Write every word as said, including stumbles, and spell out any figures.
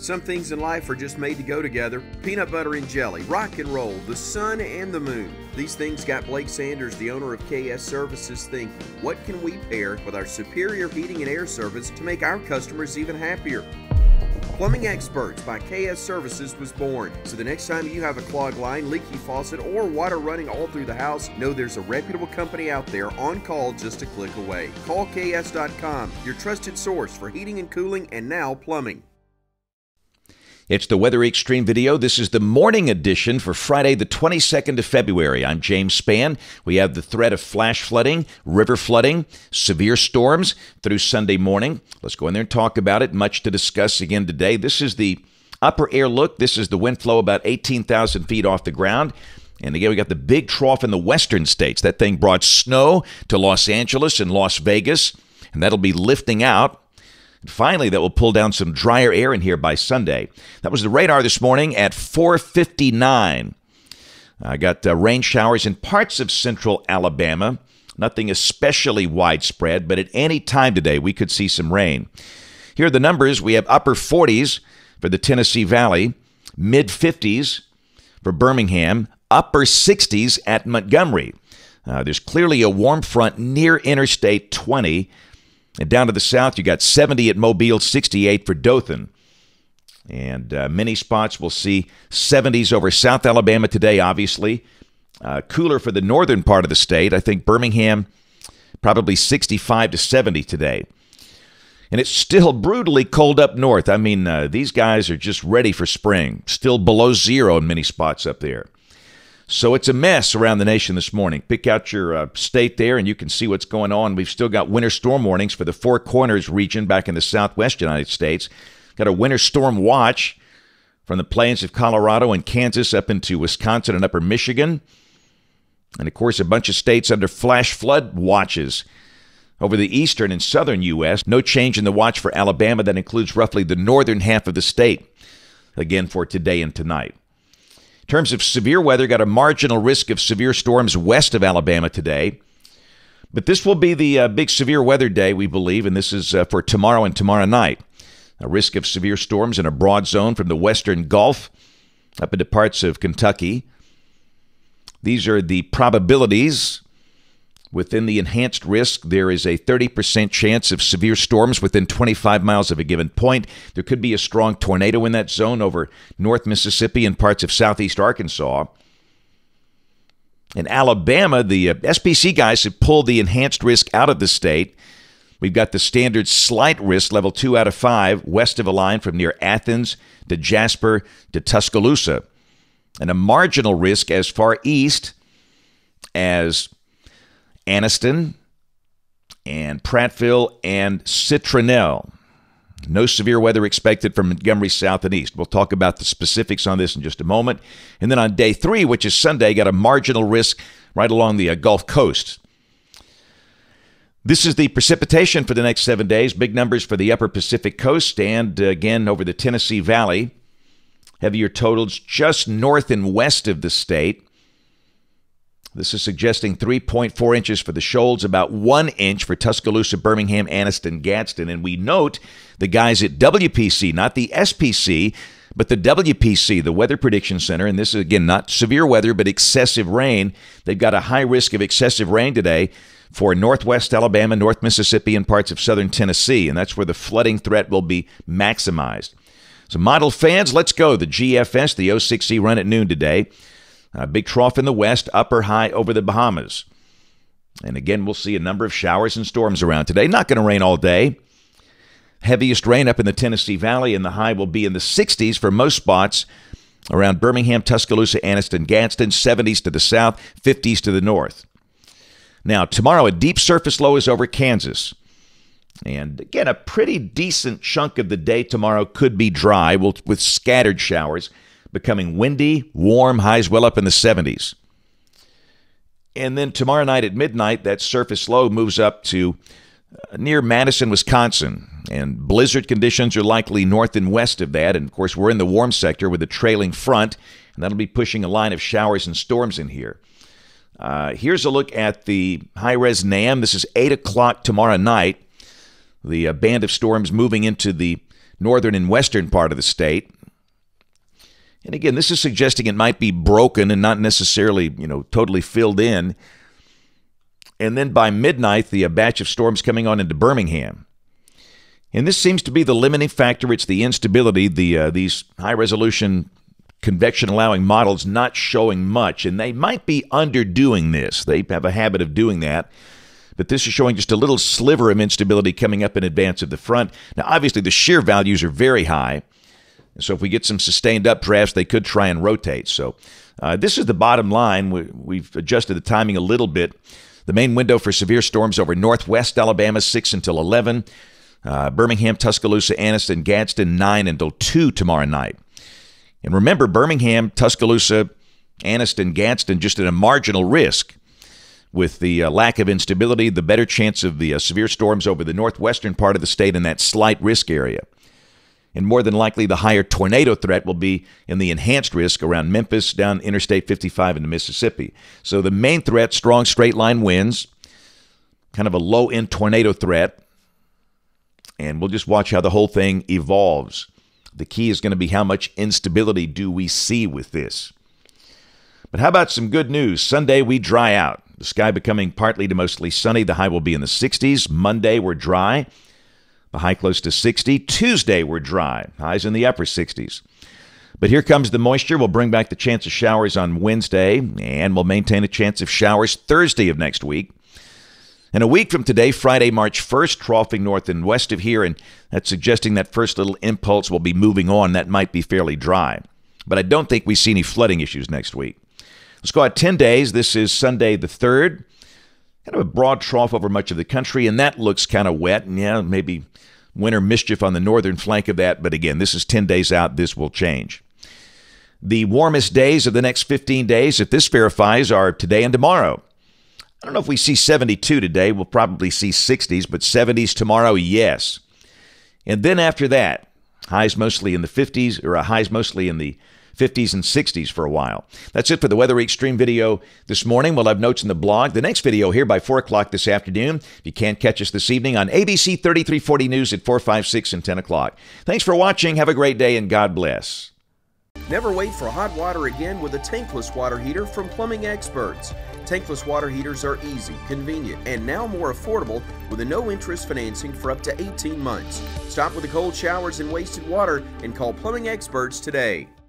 Some things in life are just made to go together. Peanut butter and jelly, rock and roll, the sun and the moon. These things got Blake Sanders, the owner of K S Services, thinking, what can we pair with our superior heating and air service to make our customers even happier? Plumbing Experts by K S Services was born. So the next time you have a clogged line, leaky faucet, or water running all through the house, know there's a reputable company out there on call just a click away. Call K S dot com, your trusted source for heating and cooling and now plumbing. It's the Weather Xtreme video. This is the morning edition for Friday, the twenty-second of February. I'm James Spann. We have the threat of flash flooding, river flooding, severe storms through Sunday morning. Let's go in there and talk about it. Much to discuss again today. This is the upper air look. This is the wind flow about eighteen thousand feet off the ground. And again, we got the big trough in the western states. That thing brought snow to Los Angeles and Las Vegas, and that'll be lifting out. And finally, that will pull down some drier air in here by Sunday. That was the radar this morning at four fifty-nine. I got uh, rain showers in parts of central Alabama. Nothing especially widespread, but at any time today, we could see some rain. Here are the numbers. We have upper forties for the Tennessee Valley, mid fifties for Birmingham, upper sixties at Montgomery. Uh, there's clearly a warm front near Interstate twenty. And down to the south, you got seventy at Mobile, sixty-eight for Dothan. And uh, many spots will see seventies over South Alabama today, obviously. Uh, cooler for the northern part of the state. I think Birmingham probably sixty-five to seventy today. And it's still brutally cold up north. I mean, uh, these guys are just ready for spring. Still below zero in many spots up there. So it's a mess around the nation this morning. Pick out your uh, state there, and you can see what's going on. We've still got winter storm warnings for the Four Corners region back in the southwest United States. Got a winter storm watch from the plains of Colorado and Kansas up into Wisconsin and upper Michigan. And, of course, a bunch of states under flash flood watches over the eastern and southern U S No change in the watch for Alabama. That includes roughly the northern half of the state, again, for today and tonight. In terms of severe weather, got a marginal risk of severe storms west of Alabama today. But this will be the uh, big severe weather day, we believe, and this is uh, for tomorrow and tomorrow night. A risk of severe storms in a broad zone from the western Gulf up into parts of Kentucky. These are the probabilities. Within the enhanced risk, there is a thirty percent chance of severe storms within twenty-five miles of a given point. There could be a strong tornado in that zone over North Mississippi and parts of southeast Arkansas. In Alabama, the uh, S P C guys have pulled the enhanced risk out of the state. We've got the standard slight risk, level two out of five, west of a line from near Athens to Jasper to Tuscaloosa. And a marginal risk as far east as Anniston and Prattville and Citronelle. No severe weather expected from Montgomery south and east. We'll talk about the specifics on this in just a moment. And then on day three, which is Sunday, got a marginal risk right along the uh, Gulf Coast. This is the precipitation for the next seven days. Big numbers for the upper Pacific coast and, uh, again, over the Tennessee Valley. Heavier totals just north and west of the state. This is suggesting three point four inches for the Shoals, about one inch for Tuscaloosa, Birmingham, Anniston, Gadsden. And we note the guys at W P C, not the S P C, but the W P C, the Weather Prediction Center. And this is, again, not severe weather, but excessive rain. They've got a high risk of excessive rain today for northwest Alabama, north Mississippi, and parts of southern Tennessee. And that's where the flooding threat will be maximized. So model fans, let's go. The G F S, the oh six E run at noon today. A big trough in the west, upper high over the Bahamas. And again, we'll see a number of showers and storms around today. Not going to rain all day. Heaviest rain up in the Tennessee Valley, and the high will be in the sixties for most spots around Birmingham, Tuscaloosa, Anniston, Gadsden, seventies to the south, fifties to the north. Now, tomorrow, a deep surface low is over Kansas. And again, a pretty decent chunk of the day tomorrow could be dry with scattered showers. Becoming windy, warm, highs well up in the seventies. And then tomorrow night at midnight, that surface low moves up to uh, near Madison, Wisconsin. And blizzard conditions are likely north and west of that. And, of course, we're in the warm sector with a trailing front. And that'll be pushing a line of showers and storms in here. Uh, here's a look at the high-res NAM. This is eight o'clock tomorrow night. The uh, band of storms moving into the northern and western part of the state. And again, this is suggesting it might be broken and not necessarily, you know, totally filled in. And then by midnight, the a batch of storms coming on into Birmingham. And this seems to be the limiting factor. It's the instability, the uh, these high-resolution convection-allowing models not showing much. And they might be underdoing this. They have a habit of doing that. But this is showing just a little sliver of instability coming up in advance of the front. Now, obviously, the shear values are very high. So if we get some sustained updrafts, they could try and rotate. So uh, this is the bottom line. We, we've adjusted the timing a little bit. The main window for severe storms over northwest Alabama, six until eleven. Uh, Birmingham, Tuscaloosa, Anniston, Gadsden, nine until two tomorrow night. And remember, Birmingham, Tuscaloosa, Anniston, Gadsden, just at a marginal risk. With the uh, lack of instability, the better chance of the uh, severe storms over the northwestern part of the state in that slight risk area. And more than likely, the higher tornado threat will be in the enhanced risk around Memphis, down Interstate fifty-five into Mississippi. So the main threat, strong straight-line winds, kind of a low-end tornado threat. And we'll just watch how the whole thing evolves. The key is going to be how much instability do we see with this. But how about some good news? Sunday, we dry out. The sky becoming partly to mostly sunny. The high will be in the sixties. Monday, we're dry. The high close to sixty. Tuesday, we're dry. Highs in the upper sixties. But here comes the moisture. We'll bring back the chance of showers on Wednesday, and we'll maintain a chance of showers Thursday of next week. And a week from today, Friday, March first, troughing north and west of here, and that's suggesting that first little impulse will be moving on. That might be fairly dry. But I don't think we see any flooding issues next week. Let's go out ten days. This is Sunday the third. Kind of a broad trough over much of the country, and that looks kind of wet. And yeah, maybe winter mischief on the northern flank of that. But again, this is ten days out. This will change. The warmest days of the next fifteen days, if this verifies, are today and tomorrow. I don't know if we see seventy-two today. We'll probably see sixties, but seventies tomorrow, yes. And then after that, highs mostly in the fifties, or highs mostly in the fifties and sixties for a while. That's it for the Weather Xtreme video this morning. We'll have notes in the blog. The next video here by four o'clock this afternoon. If you can't catch us this evening on A B C thirty-three forty News at four, five, six, and ten o'clock. Thanks for watching. Have a great day, and God bless. Never wait for hot water again with a tankless water heater from Plumbing Experts. Tankless water heaters are easy, convenient, and now more affordable with a no-interest financing for up to eighteen months. Stop with the cold showers and wasted water and call Plumbing Experts today.